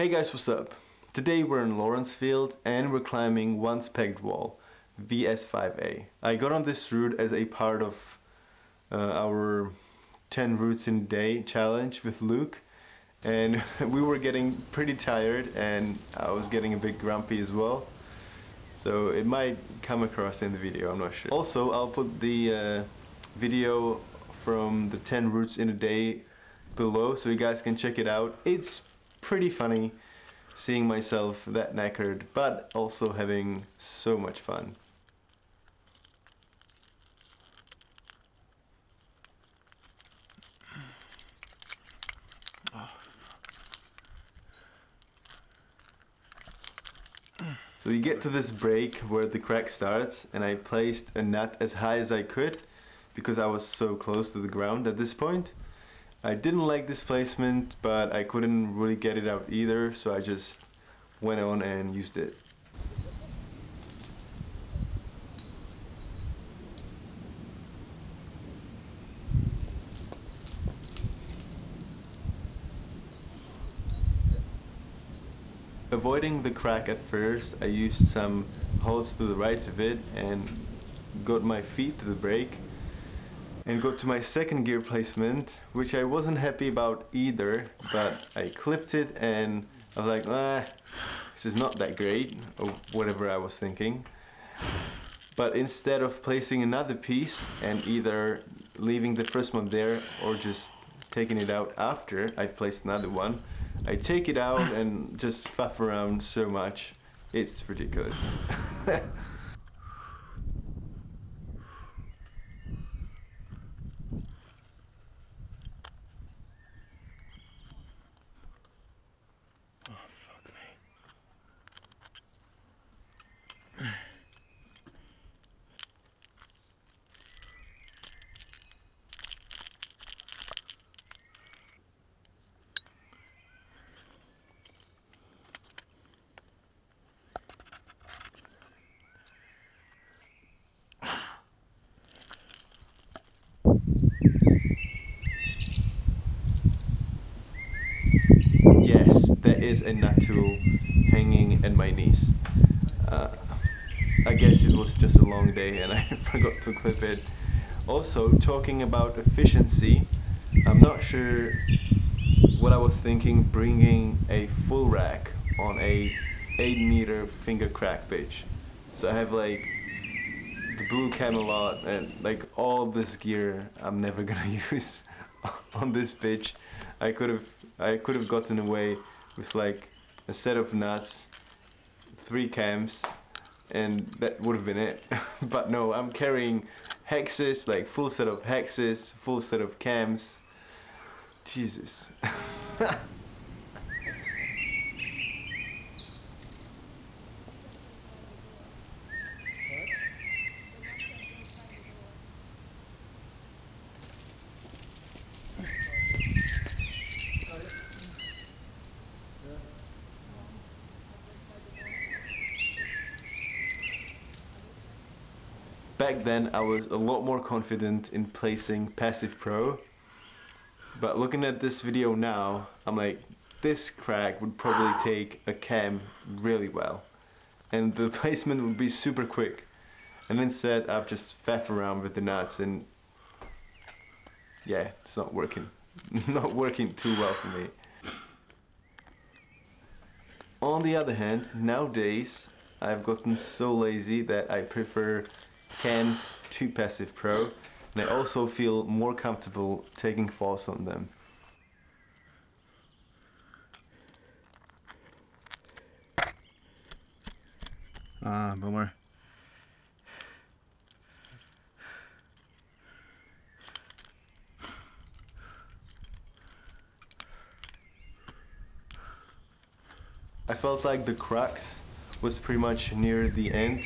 Hey guys, what's up? Today we're in Lawrencefield and we're climbing Once Pegged Wall, VS5A. I got on this route as a part of our 10 routes in a day challenge with Luke, and we were getting pretty tired and I was getting a bit grumpy as well. So it might come across in the video, I'm not sure. Also, I'll put the video from the 10 routes in a day below so you guys can check it out. It's pretty funny seeing myself that knackered, but also having so much fun. So you get to this break where the crack starts, and I placed a nut as high as I could because I was so close to the ground at this point. I didn't like this placement, but I couldn't really get it out either, so I just went on and used it. Avoiding the crack at first, I used some holds to the right of it and got my feet to the brake and got to my second gear placement, which I wasn't happy about either, but I clipped it and I was like, this is not that great, or whatever I was thinking. But instead of placing another piece and either leaving the first one there or just taking it out after I've placed another one, I take it out and just faff around so much, it's ridiculous. Is a nut tool hanging at my knees. I guess it was just a long day and I forgot to clip it. Also, talking about efficiency, I'm not sure what I was thinking bringing a full rack on a 8-meter finger crack pitch. So I have like the blue Camalot and like all this gear I'm never gonna use on this pitch. I could have gotten away with like a set of nuts, 3 cams, and that would have been it. But no, I'm carrying hexes, like full set of hexes, full set of cams. Jesus. Back then I was a lot more confident in placing passive pro, but looking at this video now, I'm like, this crack would probably take a cam really well and the placement would be super quick, and instead I've just faffed around with the nuts and yeah, it's not working. Not working too well for me. On the other hand, nowadays I've gotten so lazy that I prefer cams to passive pro, and I also feel more comfortable taking falls on them. Ah, boomer. I felt like the crux was pretty much near the end,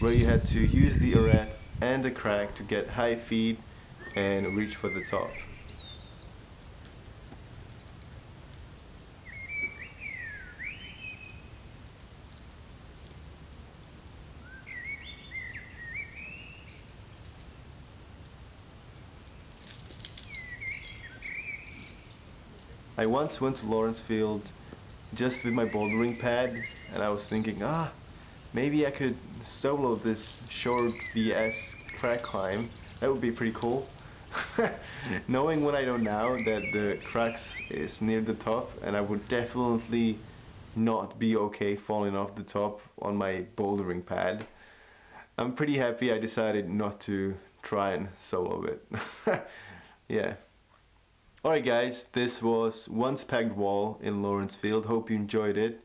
where you had to use the arete and the crack to get high feed and reach for the top. I once went to Lawrencefield just with my bouldering pad, and I was thinking, maybe I could solo this short VS crack climb. That would be pretty cool. Knowing what I know now, that the cracks is near the top and I would definitely not be okay falling off the top on my bouldering pad, I'm pretty happy I decided not to try and solo it. Yeah. Alright guys, this was Once Pegged Wall in Lawrencefield. Hope you enjoyed it.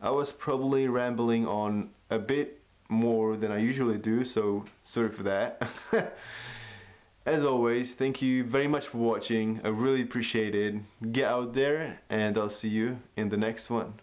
I was probably rambling on a bit more than I usually do, so sorry for that. As always, thank you very much for watching. I really appreciate it. Get out there and I'll see you in the next one.